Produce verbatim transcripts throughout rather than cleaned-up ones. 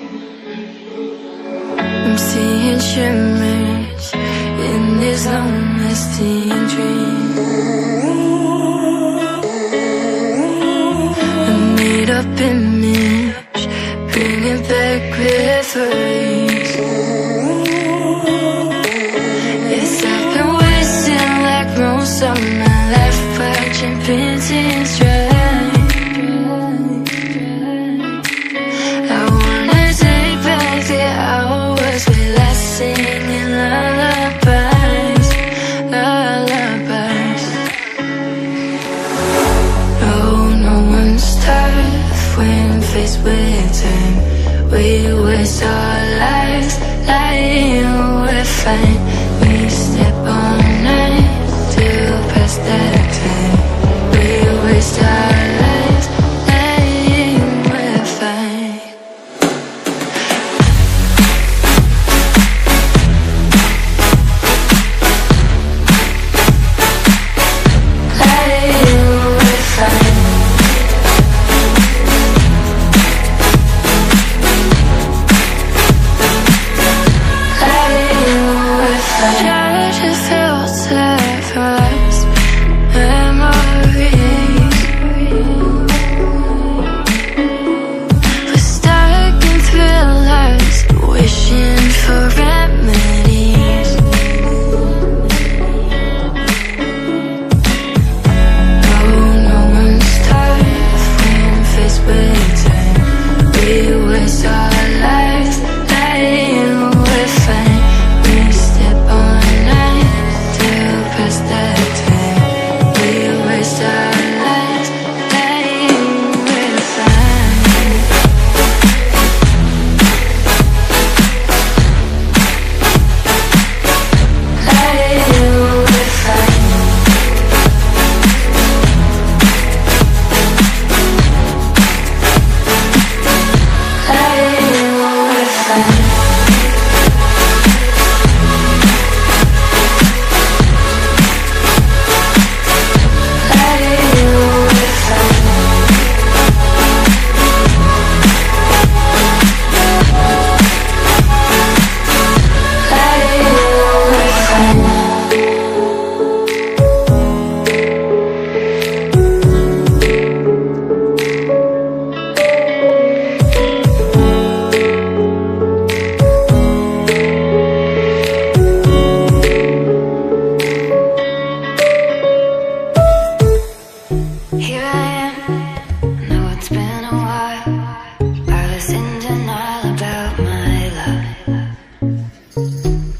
I'm seeing shimmers in these lonely steam dreams. A made-up image, bringing back memories. Yes, I've been wasting like most of my life, watching paintings dry. With time, we waste our lives lying awake. Fine, we step all night till past that time. We waste our lives lying awake. Fine. Lying awake. Fine.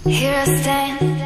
Here I stand.